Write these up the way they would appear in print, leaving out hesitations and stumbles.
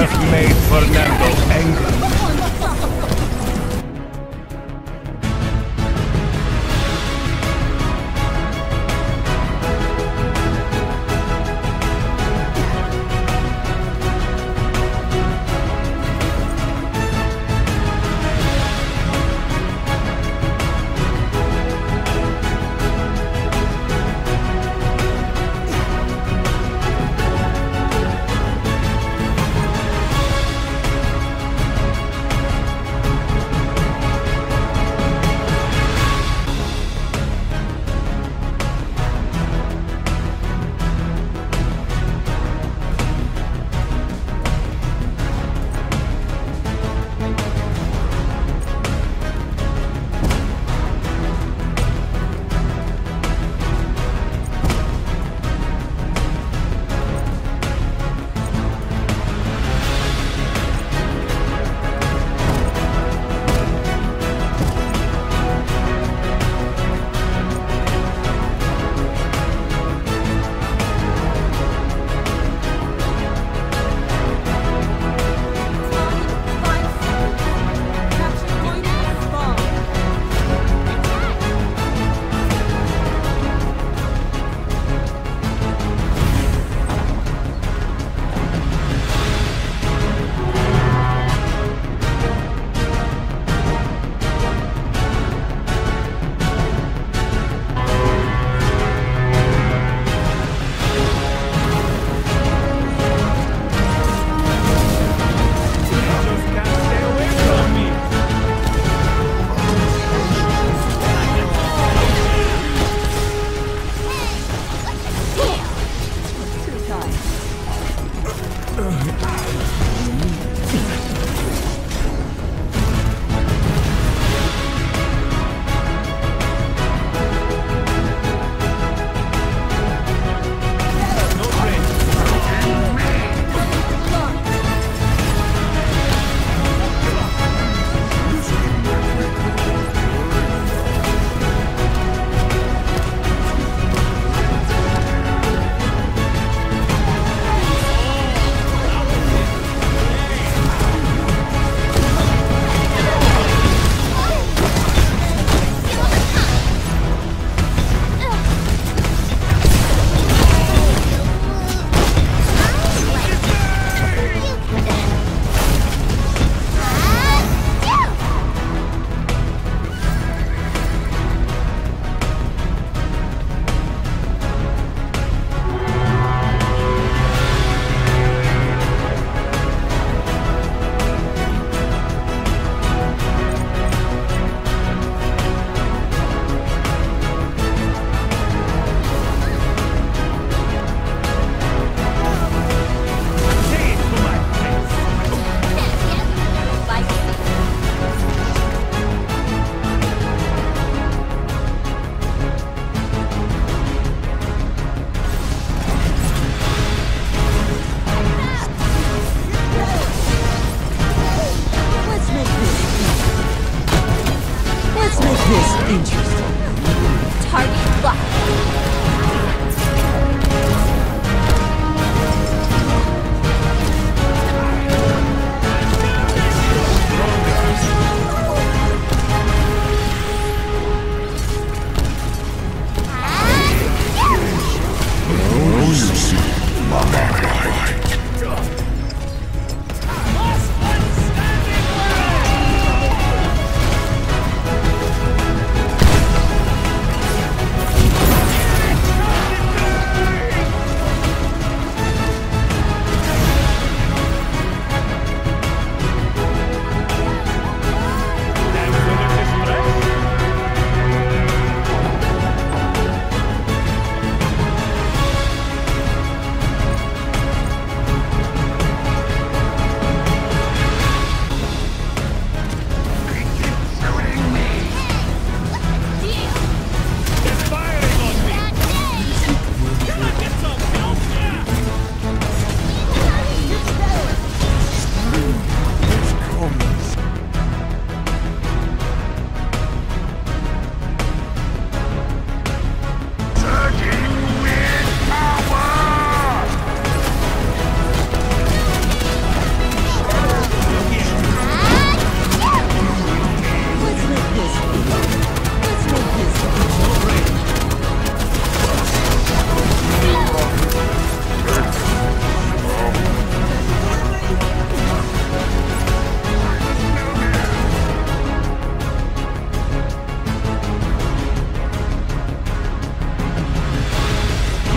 have made Fernando angry.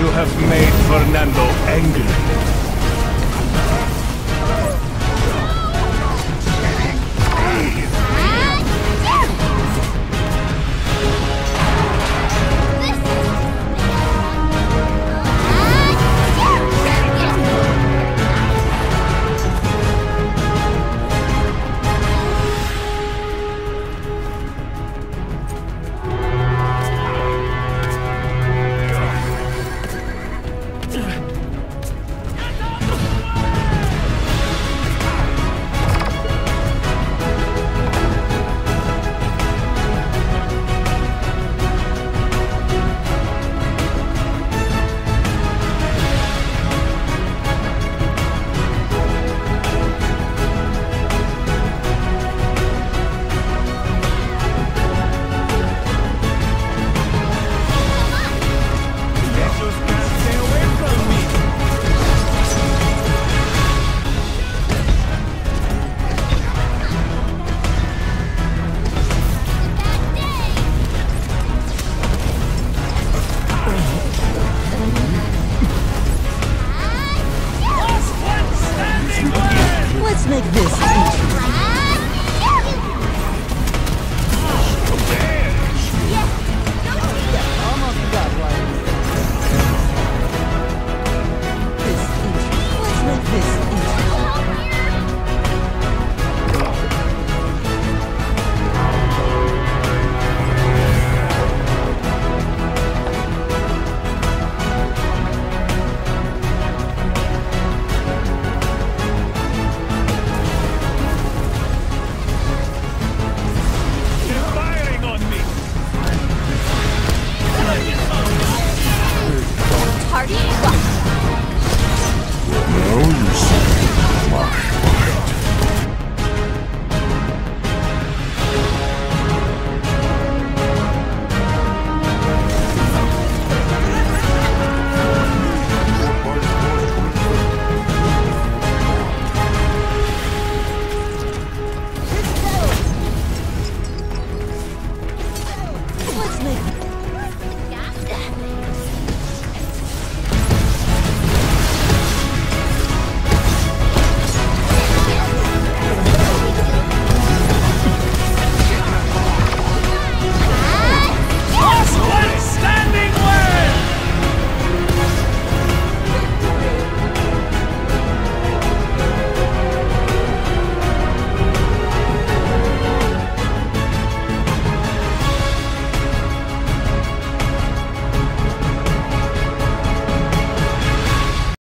You have made Fernando angry. No, you see.